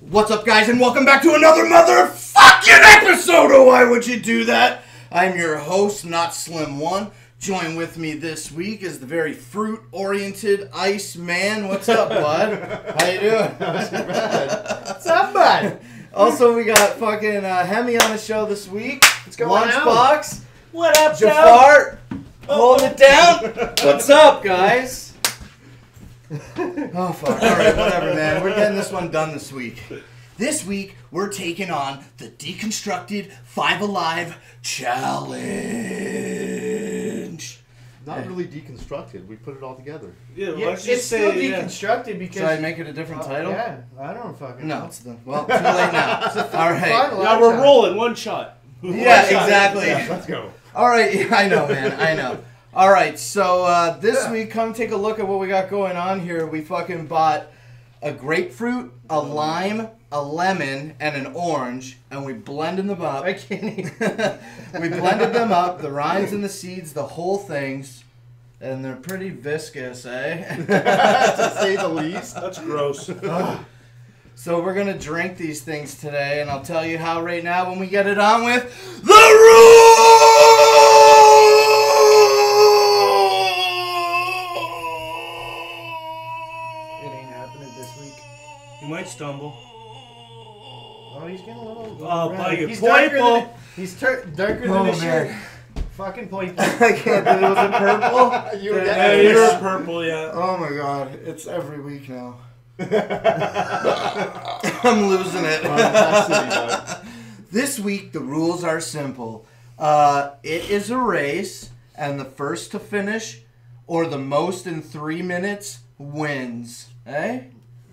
What's up, guys, and welcome back to another motherfucking episode of Why Would You Do That? I'm your host, NotSlim1. Join with me this week is the very fruit-oriented Iceman. What's up, bud? How you doing? What's up, bud? Also, we got fucking Hemi on the show this week. What's going on? Lunchbox. What up, Jafar? Hold it down. What's up, guys? Oh, fuck. All right, whatever, man. We're getting this one done this week. This week, we're taking on the Deconstructed 5 Alive Challenge. Not really deconstructed. We put it all together. Yeah, well, it's still deconstructed because... Should I make it a different title? Yeah, I don't fucking know. No, it's the... Well, too late now. It's the all right. Now we're rolling. One shot. Exactly. Yeah, let's go. All right. Yeah, I know, man. I know. All right, so this week, come take a look at what we got going on here. We fucking bought a grapefruit, a lime, a lemon, and an orange, and we blended them up. I can't even. We blended them up, the rinds and the seeds, the whole things, and they're pretty viscous, eh? To say the least. That's gross. So we're going to drink these things today, and I'll tell you how right now when we get it on with the rules! Might stumble. Oh, he's getting a little. Oh, by your purple. He's darker than his shirt. Fucking purple. I can't believe it was a purple. You were purple, yeah. Oh my god, it's every week now. I'm losing it. This week the rules are simple. It is a race, and the first to finish, or the most in 3 minutes, wins. Eh?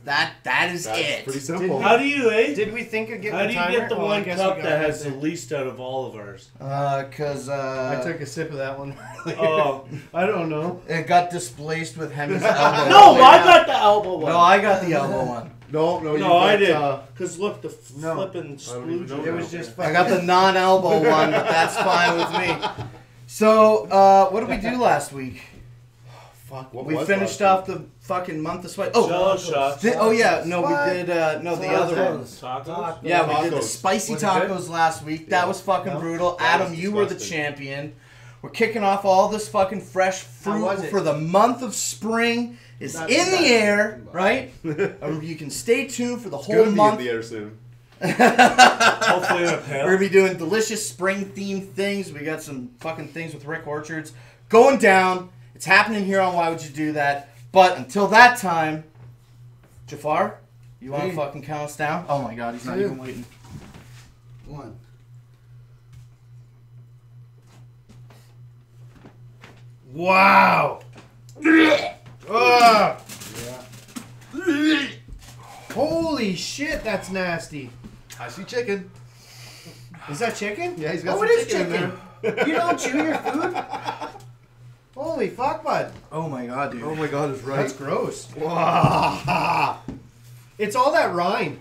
That's it. Pretty simple. How do you, eh? Did we think of getting the timer? How do you get the one cup that has the least out of all of ours? Because... I took a sip of that one earlier. Oh. I don't know. It got displaced with Hemi's elbow. No, I got the elbow one. No, I got the elbow one. No, I did. Because look, the flipping splooge. It was just... I got the non-elbow one, but that's fine with me. So, what did we do last week? Fuck, we finished off the fucking month of sweat. Oh, Jello shots. We did. No, the other ones. Tacos. Yeah, we did the spicy tacos last week. That was fucking brutal. Adam, you were the champion. We're kicking off all this fucking fresh fruit for the month of spring. It's in the air, right? You can stay tuned for the whole month. It's going to be in the air soon. Hopefully, we're gonna be doing delicious spring-themed things. We got some fucking things with Rick Orchards going down. It's happening here on Why Would You Do That? But until that time, Jafar, you want to fucking count us down? Oh my god, he's not even waiting. 1. Wow! Yeah. Holy shit, that's nasty. I see chicken. Is that chicken? Yeah, he's got some chicken in there. You don't chew your food? Holy fuck, bud. Oh my god, dude. Oh my god, it's right. That's gross. It's all that rind.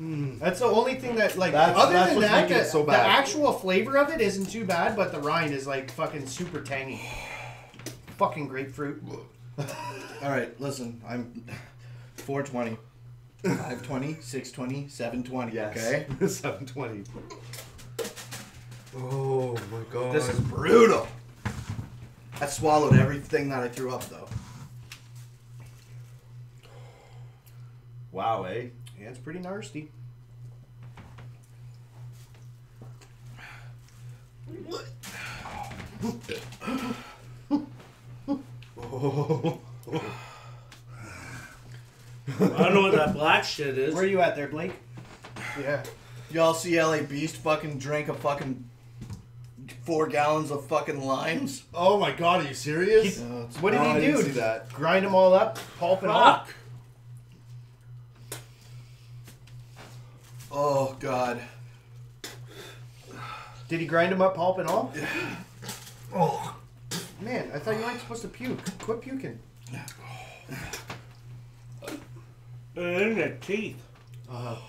Mm. That's the only thing that, like, other than that, the actual flavor of it isn't too bad, but the rind is, like, fucking super tangy. Fucking grapefruit. Alright, listen. I'm 420, 520, 620, 720. Yes. Okay? 720. Oh my god. This is brutal. I swallowed everything that I threw up, though. Wow, eh? Yeah, it's pretty nasty. Oh. I don't know what that black shit is. Where are you at there, Blake? Yeah. Y'all see LA Beast fucking drink a fucking... 4 gallons of fucking limes. Oh my god, are you serious? What did he do? That? Grind them all up, pulp it up. Oh god. Did he grind them up, pulp and all? Yeah. Oh man, I thought you weren't supposed to puke. Quit puking. In the teeth. Oh.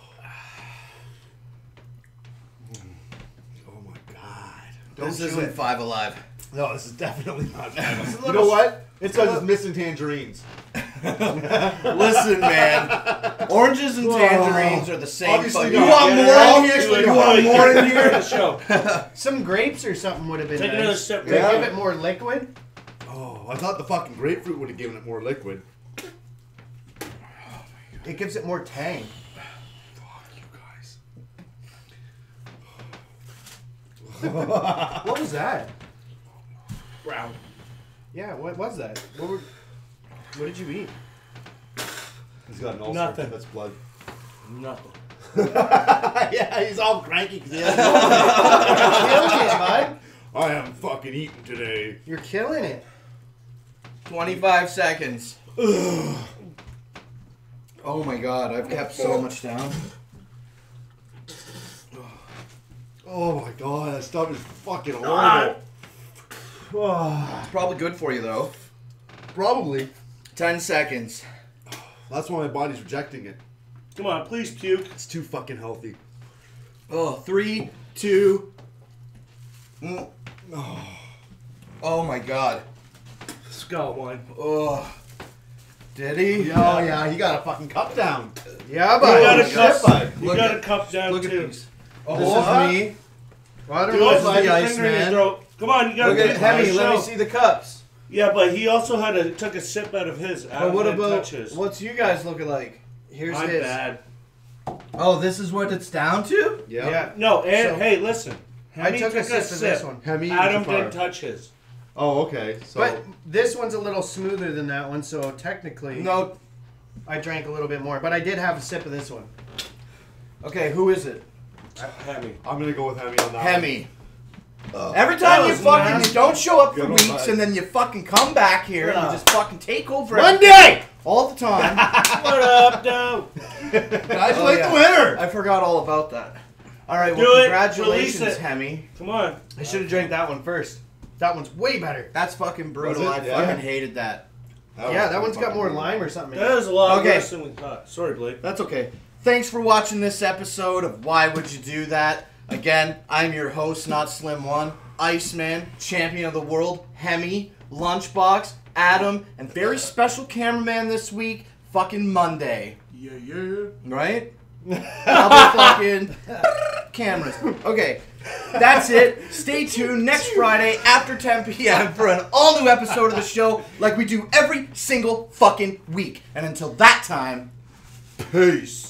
This isn't 5 Alive. No, this is definitely not 5 Alive. You know what? It's because it's missing tangerines. Listen, man. Oranges and tangerines are the same. Obviously, you want more in here? You want more in here? Some grapes or something would have been nice. Take another sip. Yeah. Give it more liquid. Oh, I thought the fucking grapefruit would have given it more liquid. Oh, my God. It gives it more tang. Fuck you guys. What was that? Brown. Yeah, what was that? What did you eat? He's got an ulcer. Nothing. That's blood. Nothing. Yeah, he's all cranky because he has no blood. You're killing it, bud. I am fucking eating today. You're killing it. 25 seconds. Ugh. Oh my God, I've kept so much down. Oh my God, that stuff is fucking horrible. It's probably good for you though. Probably. 10 seconds. That's why my body's rejecting it. Come on, please puke. It's too fucking healthy. Oh, 3, 2. Mm. Oh my God. Scott won. Oh. Did he? Yeah. Oh yeah, he got a fucking cup down. Yeah, but you got a cup down look too. At these. Oh, this is me. Well, I don't know if I got Iceman. Come on, you got to get Hemi. Let me see the cups. Yeah, but he also had took a sip out of his. But what about touches. What's you guys looking like? Here's his. Bad. Oh, this is what it's down to? Yeah. No, and so, hey, listen. Hemi I took a sip of this one. Hemi Adam didn't touch his. Oh, okay. So. But this one's a little smoother than that one, so technically, no, I drank a little bit more, but I did have a sip of this one. Okay, who is it? Hemi. I'm gonna go with Hemi on that. Hemi. Every time you fucking you don't show up for weeks and then you fucking come back here and you just fucking take over Monday all the time. What up, though? Guys like the winner. I forgot all about that. All right, well, congratulations, Hemi. Come on. I should have drank that one first. That one's way better. That's fucking brutal. I fucking hated that. Yeah, that one's got more lime or something. That is a lot worse than we thought. Sorry, Blake. That's okay. Thanks for watching this episode of Why Would You Do That? Again, I'm your host, NotSlim1, Iceman, Champion of the World, Hemi, Lunchbox, Adam, and very special cameraman this week, fucking Monday. Yeah, yeah. Right? I'll be fucking cameras. Okay, that's it. Stay tuned next Friday after 10 p.m. for an all-new episode of the show like we do every single fucking week. And until that time, peace.